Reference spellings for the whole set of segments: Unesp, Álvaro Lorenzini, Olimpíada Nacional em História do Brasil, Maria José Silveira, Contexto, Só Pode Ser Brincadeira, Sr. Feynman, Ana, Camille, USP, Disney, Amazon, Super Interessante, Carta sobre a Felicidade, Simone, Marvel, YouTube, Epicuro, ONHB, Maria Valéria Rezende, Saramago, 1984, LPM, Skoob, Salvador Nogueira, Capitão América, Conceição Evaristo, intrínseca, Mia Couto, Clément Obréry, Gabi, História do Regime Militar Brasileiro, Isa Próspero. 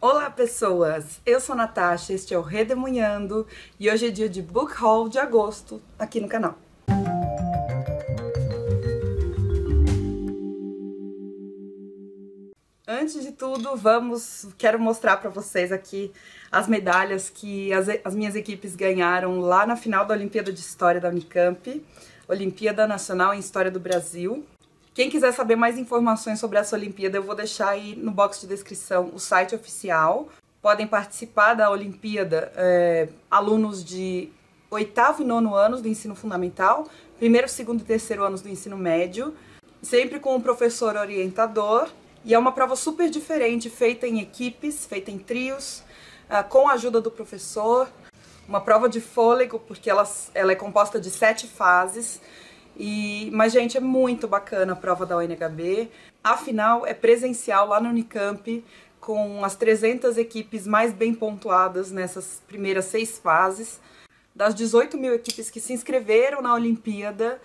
Olá pessoas, eu sou a Natasha, este é o Redemunhando e hoje é dia de Book Haul de agosto aqui no canal. Antes de tudo, quero mostrar para vocês aqui as medalhas que as minhas equipes ganharam lá na final da Olimpíada de História da Unicamp, Olimpíada Nacional em História do Brasil. Quem quiser saber mais informações sobre essa Olimpíada, eu vou deixar aí no box de descrição o site oficial. Podem participar da Olimpíada alunos de 8º e 9º anos do ensino fundamental, 1º, 2º e 3º anos do ensino médio, sempre com um professor orientador. E é uma prova super diferente, feita em equipes, feita em trios, com a ajuda do professor. Uma prova de fôlego, porque ela é composta de 7 fases. Mas, gente, é muito bacana a prova da ONHB. A final é presencial lá no Unicamp, com as 300 equipes mais bem pontuadas nessas primeiras 6 fases. Das 18 mil equipes que se inscreveram na Olimpíada,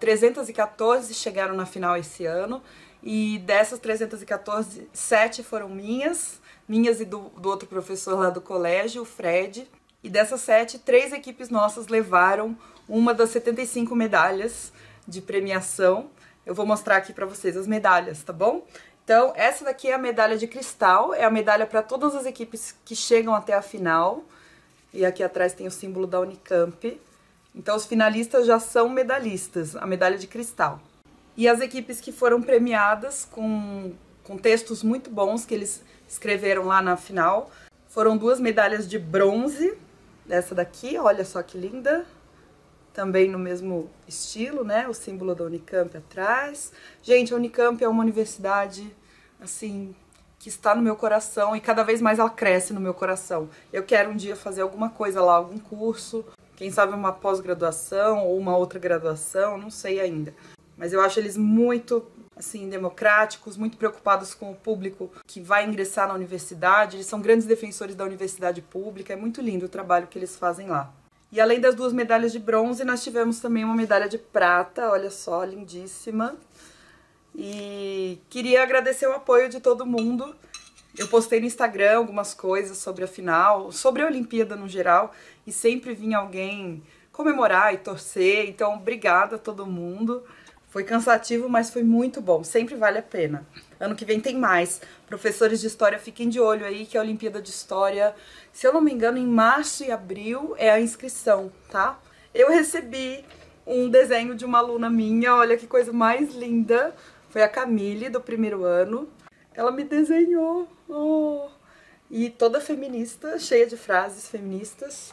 314 chegaram na final esse ano. E dessas 314, 7 foram minhas e do outro professor lá do colégio, o Fred. E dessas 7, 3 equipes nossas levaram uma das 75 medalhas de premiação. Eu vou mostrar aqui para vocês as medalhas, tá bom? Então, essa daqui é a medalha de cristal, é a medalha para todas as equipes que chegam até a final. E aqui atrás tem o símbolo da Unicamp. Então, os finalistas já são medalhistas, a medalha de cristal. E as equipes que foram premiadas com textos muito bons que eles escreveram lá na final foram 2 medalhas de bronze, dessa daqui, olha só que linda. Também no mesmo estilo, né? O símbolo da Unicamp atrás. Gente, a Unicamp é uma universidade, assim, que está no meu coração e cada vez mais ela cresce no meu coração. Eu quero um dia fazer alguma coisa lá, algum curso, quem sabe uma pós-graduação ou uma outra graduação, não sei ainda. Mas eu acho eles muito, assim, democráticos, muito preocupados com o público que vai ingressar na universidade. Eles são grandes defensores da universidade pública, é muito lindo o trabalho que eles fazem lá. E além das 2 medalhas de bronze, nós tivemos também uma medalha de prata, olha só, lindíssima. E queria agradecer o apoio de todo mundo. Eu postei no Instagram algumas coisas sobre a final, sobre a Olimpíada no geral, e sempre vinha alguém comemorar e torcer, então obrigada a todo mundo. Foi cansativo, mas foi muito bom, sempre vale a pena. Ano que vem tem mais. Professores de História, fiquem de olho aí, que a Olimpíada de História, se eu não me engano, em março e abril é a inscrição, tá? Eu recebi um desenho de uma aluna minha, olha que coisa mais linda. Foi a Camille, do 1º ano. Ela me desenhou, oh, e toda feminista, cheia de frases feministas.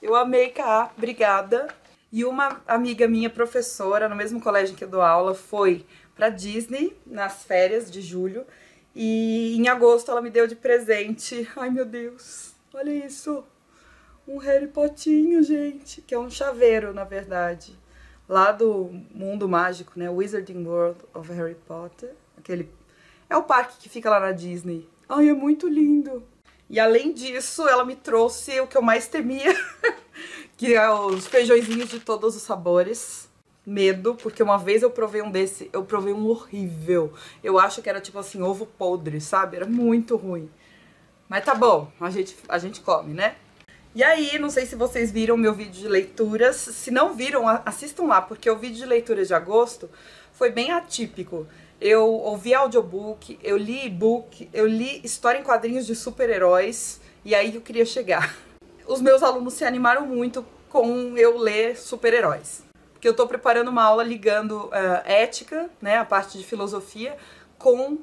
Eu amei, Ká, obrigada. E uma amiga minha, professora, no mesmo colégio que eu dou aula, foi pra Disney nas férias de julho. E em agosto ela me deu de presente, ai meu Deus, olha isso, um Harry Potinho, gente, que é um chaveiro, na verdade, lá do mundo mágico, né, Wizarding World of Harry Potter, aquele, é o parque que fica lá na Disney. Ai, é muito lindo. E além disso, ela me trouxe o que eu mais temia, que é os feijõezinhos de todos os sabores. Medo, porque uma vez eu provei um desse, eu provei um horrível. Eu acho que era tipo assim, ovo podre, sabe? Era muito ruim. Mas tá bom, a gente come, né? E aí, não sei se vocês viram meu vídeo de leituras. Se não viram, assistam lá, porque o vídeo de leituras de agosto foi bem atípico. Eu ouvi audiobook, eu li e-book, eu li história em quadrinhos de super-heróis. E aí eu queria chegar. Os meus alunos se animaram muito com eu ler super-heróis. Porque eu tô preparando uma aula ligando ética, né, a parte de filosofia, com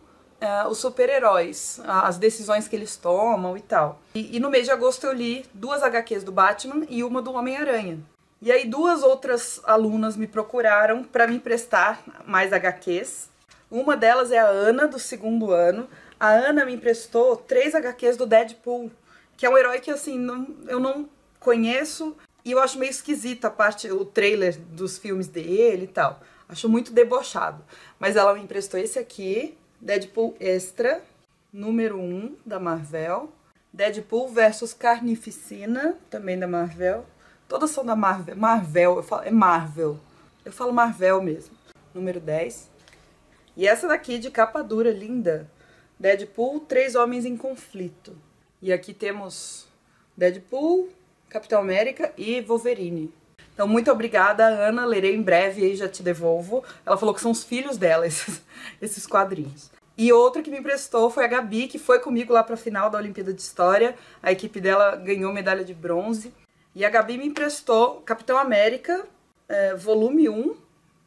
os super-heróis, as decisões que eles tomam e tal. E no mês de agosto eu li 2 HQs do Batman e uma do Homem-Aranha. E aí 2 outras alunas me procuraram para me emprestar mais HQs. Uma delas é a Ana, do 2º ano. A Ana me emprestou 3 HQs do Deadpool, que é um herói que, assim, eu não conheço e eu acho meio esquisita o trailer dos filmes dele e tal. Acho muito debochado. Mas ela me emprestou esse aqui, Deadpool Extra, número 1, da Marvel. Deadpool vs Carnificina, também da Marvel. Todas são da Marvel. Marvel, eu falo Marvel mesmo. Número 10. E essa daqui, de capa dura, linda, Deadpool, Três Homens em Conflito. E aqui temos Deadpool, Capitão América e Wolverine. Então, muito obrigada, Ana. Lerei em breve e já te devolvo. Ela falou que são os filhos dela, esses quadrinhos. E outra que me emprestou foi a Gabi, que foi comigo lá para a final da Olimpíada de História. A equipe dela ganhou medalha de bronze. E a Gabi me emprestou Capitão América, volume 1.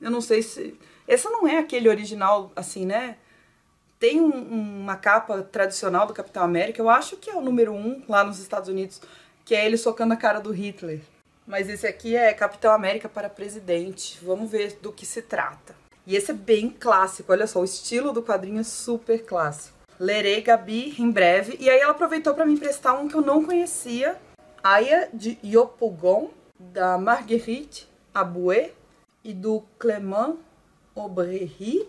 Eu não sei se... Essa não é aquele original, assim, né? Tem uma capa tradicional do Capitão América. Eu acho que é o número 1 lá nos Estados Unidos, que é ele socando a cara do Hitler. Mas esse aqui é Capitão América para Presidente. Vamos ver do que se trata. E esse é bem clássico, olha só, o estilo do quadrinho é super clássico. Lerei, Gabi, em breve. E aí ela aproveitou para me emprestar um que eu não conhecia, Aya de Yopougon, da Marguerite Aboué e do Clément Obréry,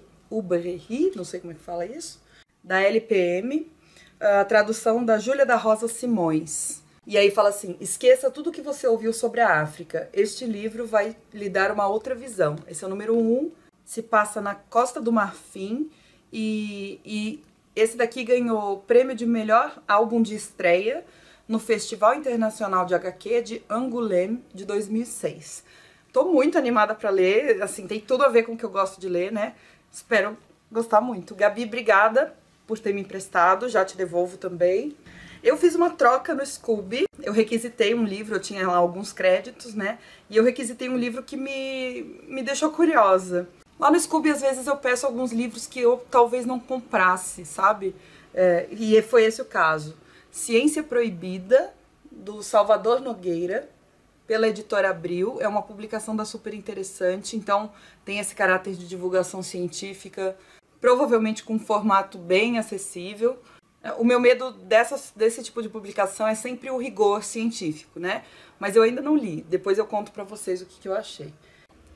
não sei como é que fala isso, da LPM, a tradução da Júlia da Rosa Simões. E aí fala assim: esqueça tudo que você ouviu sobre a África, este livro vai lhe dar uma outra visão. Esse é o número 1. Se passa na Costa do Marfim e esse daqui ganhou o prêmio de melhor álbum de estreia no Festival Internacional de HQ de Angoulême de 2006. Tô muito animada para ler, assim, tem tudo a ver com o que eu gosto de ler, né? Espero gostar muito. Gabi, obrigada por ter me emprestado, já te devolvo também. Eu fiz uma troca no Skoob, eu requisitei um livro, eu tinha lá alguns créditos, né? E eu requisitei um livro que me deixou curiosa. Lá no Skoob, às vezes, eu peço alguns livros que eu talvez não comprasse, sabe? E foi esse o caso. Ciência Proibida, do Salvador Nogueira, pela editora Abril. É uma publicação da Super Interessante, então tem esse caráter de divulgação científica, provavelmente com um formato bem acessível. O meu medo desse tipo de publicação é sempre o rigor científico, né? Mas eu ainda não li, depois eu conto pra vocês o que eu achei.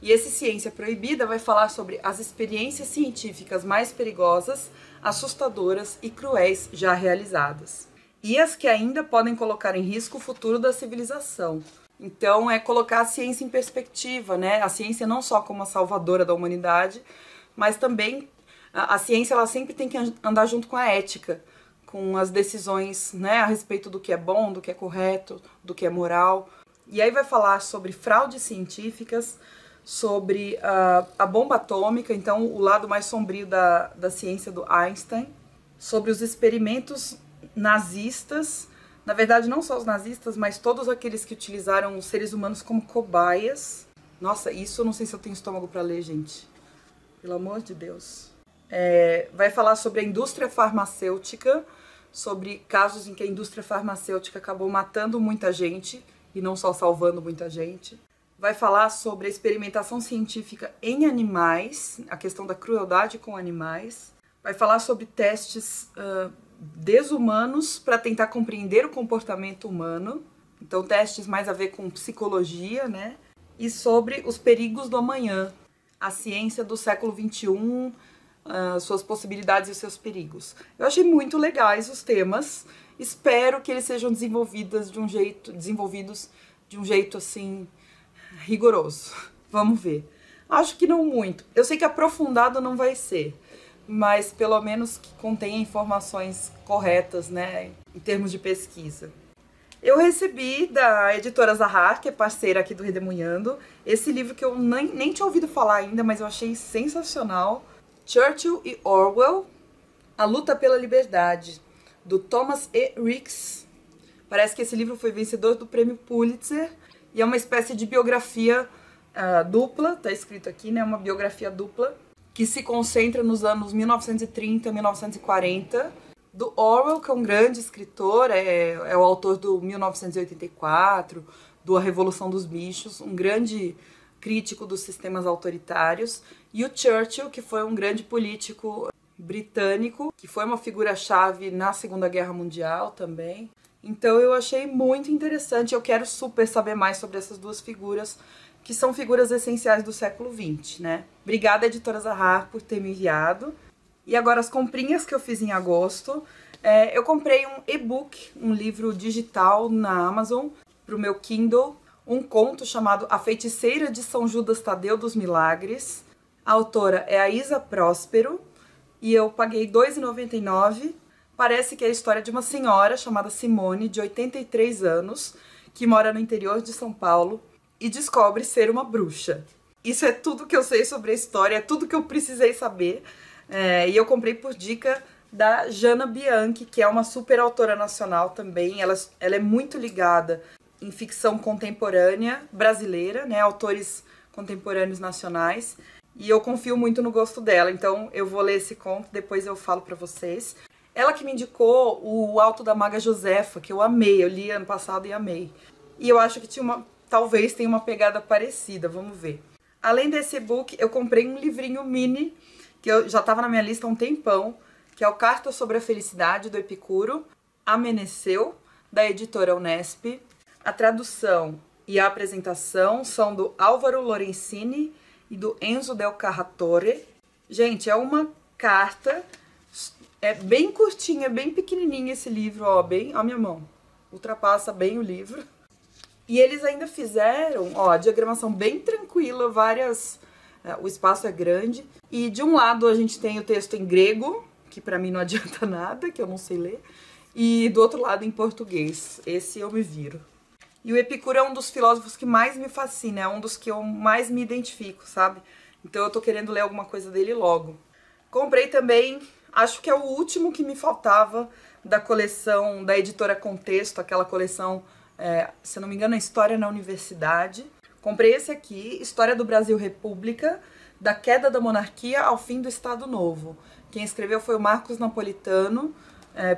E esse Ciência Proibida vai falar sobre as experiências científicas mais perigosas, assustadoras e cruéis já realizadas. E as que ainda podem colocar em risco o futuro da civilização. Então é colocar a ciência em perspectiva, né? A ciência não só como a salvadora da humanidade, mas também a ciência ela sempre tem que andar junto com a ética, com as decisões, né, a respeito do que é bom, do que é correto, do que é moral. E aí vai falar sobre fraudes científicas, sobre a bomba atômica, então o lado mais sombrio da ciência do Einstein, sobre os experimentos nazistas, na verdade não só os nazistas, mas todos aqueles que utilizaram os seres humanos como cobaias. Nossa, isso eu não sei se eu tenho estômago para ler, gente. Pelo amor de Deus. Vai falar sobre a indústria farmacêutica, sobre casos em que a indústria farmacêutica acabou matando muita gente e não só salvando muita gente. Vai falar sobre a experimentação científica em animais, a questão da crueldade com animais. Vai falar sobre testes desumanos para tentar compreender o comportamento humano. Então, testes mais a ver com psicologia, né? E sobre os perigos do amanhã, a ciência do século XXI, suas possibilidades e os seus perigos. Eu achei muito legais os temas. Espero que eles sejam desenvolvidos de um jeito assim... rigoroso. Vamos ver. Acho que não muito. Eu sei que aprofundado não vai ser, mas pelo menos que contenha informações corretas, né, em termos de pesquisa. Eu recebi da editora Zahar, que é parceira aqui do Redemunhando, esse livro que eu nem tinha ouvido falar ainda, mas eu achei sensacional. Churchill e Orwell, A Luta pela Liberdade, do Thomas E. Ricks. Parece que esse livro foi vencedor do prêmio Pulitzer. E é uma espécie de biografia dupla, tá escrito aqui, né? Uma biografia dupla que se concentra nos anos 1930 e 1940, do Orwell, que é um grande escritor, é o autor do 1984, do A Revolução dos Bichos, um grande crítico dos sistemas autoritários, e o Churchill, que foi um grande político britânico, que foi uma figura-chave na Segunda Guerra Mundial também. Então eu achei muito interessante, eu quero super saber mais sobre essas duas figuras, que são figuras essenciais do século XX, né? Obrigada, editora Zahar, por ter me enviado. E agora as comprinhas que eu fiz em agosto. Eu comprei um e-book, um livro digital na Amazon, para o meu Kindle, um conto chamado A Feiticeira de São Judas Tadeu dos Milagres. A autora é a Isa Próspero, e eu paguei R$2,99. Parece que é a história de uma senhora chamada Simone, de 83 anos, que mora no interior de São Paulo e descobre ser uma bruxa. Isso é tudo que eu sei sobre a história, é tudo que eu precisei saber. E eu comprei por dica da Jana Bianchi, que é uma super autora nacional também. Ela é muito ligada em ficção contemporânea brasileira, né? Autores contemporâneos nacionais. E eu confio muito no gosto dela, então eu vou ler esse conto, depois eu falo pra vocês. Ela que me indicou o Alto da Maga Josefa, que eu amei, eu li ano passado e amei. E eu acho que tinha talvez tenha uma pegada parecida, vamos ver. Além desse e-book, eu comprei um livrinho mini, que eu já estava na minha lista há um tempão, que é o Carta sobre a Felicidade, do Epicuro, Ameneceu, da editora Unesp. A tradução e a apresentação são do Álvaro Lorenzini e do Enzo Del Carratore. Gente, é uma carta... É bem curtinha, bem pequenininha esse livro, ó, bem, ó, minha mão, ultrapassa bem o livro. E eles ainda fizeram, ó, a diagramação bem tranquila, várias, o espaço é grande. E de um lado a gente tem o texto em grego, que pra mim não adianta nada, que eu não sei ler. E do outro lado em português, esse eu me viro. E o Epicuro é um dos filósofos que mais me fascina, é um dos que eu mais me identifico, sabe? Então eu tô querendo ler alguma coisa dele logo. Comprei também... Acho que é o último que me faltava da coleção da editora Contexto, aquela coleção, se não me engano, é História na Universidade. Comprei esse aqui, História do Brasil República, da queda da monarquia ao fim do Estado Novo. Quem escreveu foi o Marcos Napolitano,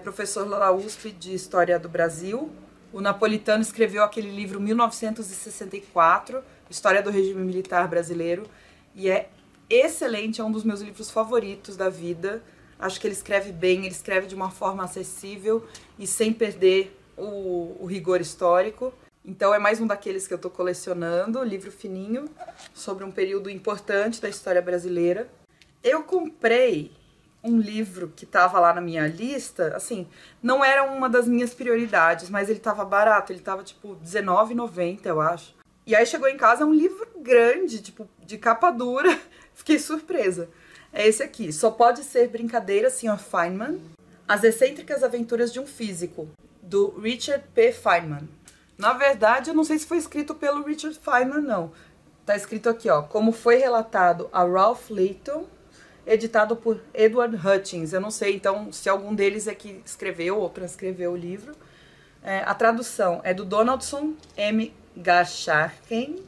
professor da USP de História do Brasil. O Napolitano escreveu aquele livro 1964, História do Regime Militar Brasileiro, e é excelente, é um dos meus livros favoritos da vida. Acho que ele escreve bem, ele escreve de uma forma acessível e sem perder o rigor histórico. Então é mais um daqueles que eu estou colecionando, livro fininho, sobre um período importante da história brasileira. Eu comprei um livro que estava lá na minha lista, assim, não era uma das minhas prioridades, mas ele estava barato, ele estava tipo R$19,90, eu acho. E aí chegou em casa um livro grande, tipo, de capa dura, fiquei surpresa. É esse aqui, Só Pode Ser Brincadeira, Sr. Feynman, As Excêntricas Aventuras de um Físico, do Richard P. Feynman. Na verdade, eu não sei se foi escrito pelo Richard Feynman, não. Tá escrito aqui, ó, como foi relatado a Ralph Leighton, editado por Edward Hutchins. Eu não sei, então, se algum deles é que escreveu ou transcreveu o livro. A tradução é do Donaldson M. Gasharken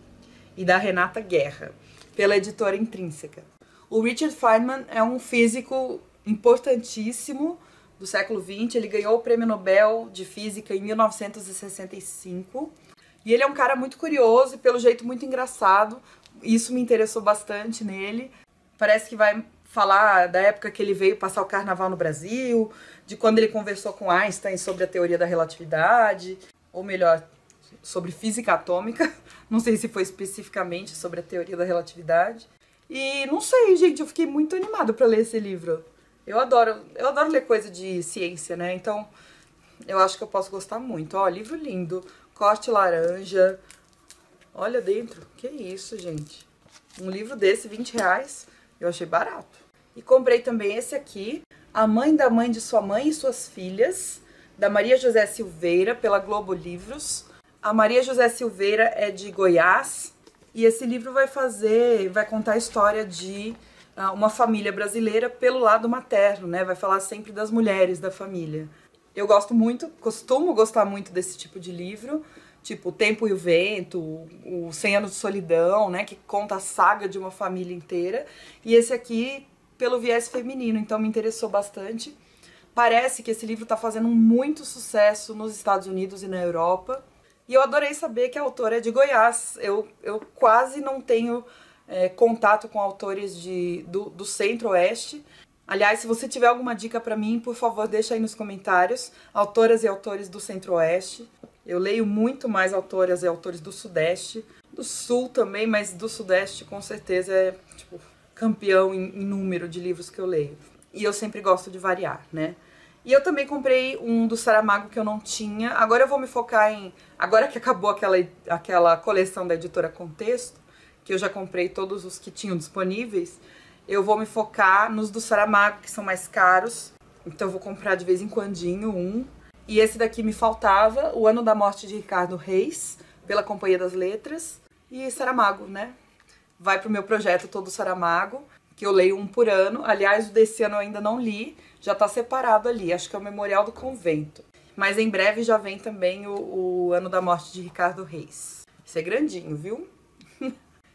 e da Renata Guerra, pela editora Intrínseca. O Richard Feynman é um físico importantíssimo do século XX, ele ganhou o Prêmio Nobel de Física em 1965, e ele é um cara muito curioso e pelo jeito muito engraçado, isso me interessou bastante nele. Parece que vai falar da época que ele veio passar o carnaval no Brasil, de quando ele conversou com Einstein sobre a teoria da relatividade, ou melhor, sobre física atômica, não sei se foi especificamente sobre a teoria da relatividade. E não sei, gente, eu fiquei muito animada pra ler esse livro. Eu adoro ler coisa de ciência, né? Então, eu acho que eu posso gostar muito. Ó, livro lindo, corte laranja. Olha dentro, que isso, gente. Um livro desse, R$20, eu achei barato. E comprei também esse aqui, A Mãe da Mãe de Sua Mãe e Suas Filhas, da Maria José Silveira, pela Globo Livros. A Maria José Silveira é de Goiás. E esse livro vai contar a história de uma família brasileira pelo lado materno, né? Vai falar sempre das mulheres da família. Eu gosto muito, costumo gostar muito desse tipo de livro, tipo O Tempo e o Vento, o 100 Anos de Solidão, né? Que conta a saga de uma família inteira. E esse aqui, pelo viés feminino, então me interessou bastante. Parece que esse livro está fazendo muito sucesso nos Estados Unidos e na Europa. E eu adorei saber que a autora é de Goiás. Eu quase não tenho contato com autores do Centro-Oeste. Aliás, se você tiver alguma dica pra mim, por favor, deixa aí nos comentários. Autoras e autores do Centro-Oeste. Eu leio muito mais autoras e autores do Sudeste. Do Sul também, mas do Sudeste com certeza é tipo, campeão em número de livros que eu leio. E eu sempre gosto de variar, né? E eu também comprei um do Saramago que eu não tinha. Agora eu vou me focar em... Agora que acabou aquela coleção da editora Contexto, que eu já comprei todos os que tinham disponíveis, Eu vou me focar nos do Saramago, que são mais caros. Então eu vou comprar de vez em quandinho um. E esse daqui me faltava, O Ano da Morte de Ricardo Reis, pela Companhia das Letras. E Saramago, né? Vai pro meu projeto todo Saramago, que eu leio um por ano. Aliás, o desse ano eu ainda não li, já tá separado ali. Acho que é o Memorial do Convento. Mas em breve já vem também o Ano da Morte de Ricardo Reis. Isso é grandinho, viu?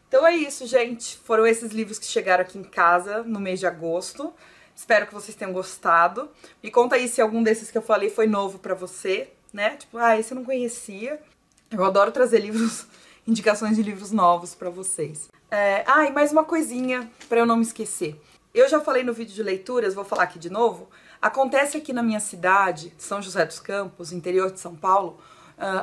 Então é isso, gente. Foram esses livros que chegaram aqui em casa no mês de agosto. Espero que vocês tenham gostado. Me conta aí se algum desses que eu falei foi novo pra você, né? Tipo, ah, esse eu não conhecia. Eu adoro trazer livros, indicações de livros novos pra vocês. Ah, e mais uma coisinha pra eu não me esquecer. Eu já falei no vídeo de leituras, vou falar aqui de novo. Acontece aqui na minha cidade, São José dos Campos, interior de São Paulo,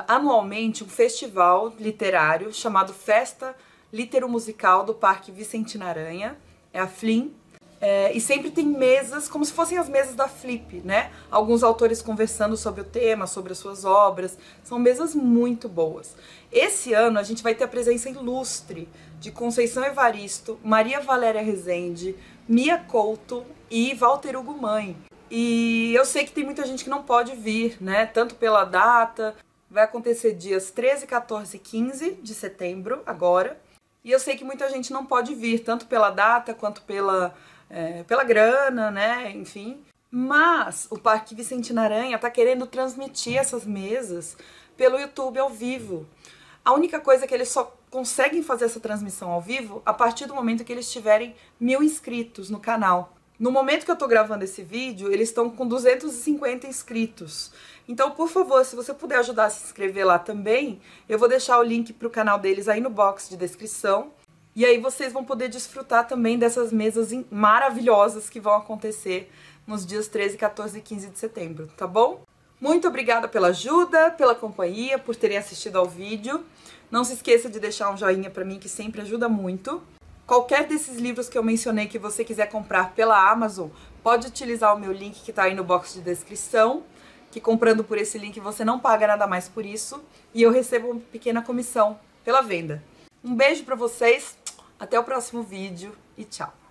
anualmente um festival literário chamado Festa Litero-Musical do Parque Vicentina Aranha, é a FLIM. E sempre tem mesas, como se fossem as mesas da Flip, né? Alguns autores conversando sobre o tema, sobre as suas obras. São mesas muito boas. Esse ano a gente vai ter a presença ilustre de Conceição Evaristo, Maria Valéria Rezende, Mia Couto e Walter Hugo Mãe. E eu sei que tem muita gente que não pode vir, né? Tanto pela data, vai acontecer dias 13, 14 e 15 de setembro, agora. E eu sei que muita gente não pode vir, tanto pela data quanto pela grana, né, enfim. Mas o Parque Vicentina Aranha tá querendo transmitir essas mesas pelo YouTube ao vivo. A única coisa é que eles só conseguem fazer essa transmissão ao vivo a partir do momento que eles tiverem 1000 inscritos no canal. No momento que eu tô gravando esse vídeo, eles estão com 250 inscritos. Então, por favor, se você puder ajudar a se inscrever lá também, eu vou deixar o link pro canal deles aí no box de descrição. E aí vocês vão poder desfrutar também dessas mesas maravilhosas que vão acontecer nos dias 13, 14 e 15 de setembro, tá bom? Muito obrigada pela ajuda, pela companhia, por terem assistido ao vídeo. Não se esqueça de deixar um joinha pra mim, que sempre ajuda muito. Qualquer desses livros que eu mencionei que você quiser comprar pela Amazon, pode utilizar o meu link que tá aí no box de descrição, que comprando por esse link você não paga nada mais por isso, e eu recebo uma pequena comissão pela venda. Um beijo pra vocês. Até o próximo vídeo e tchau!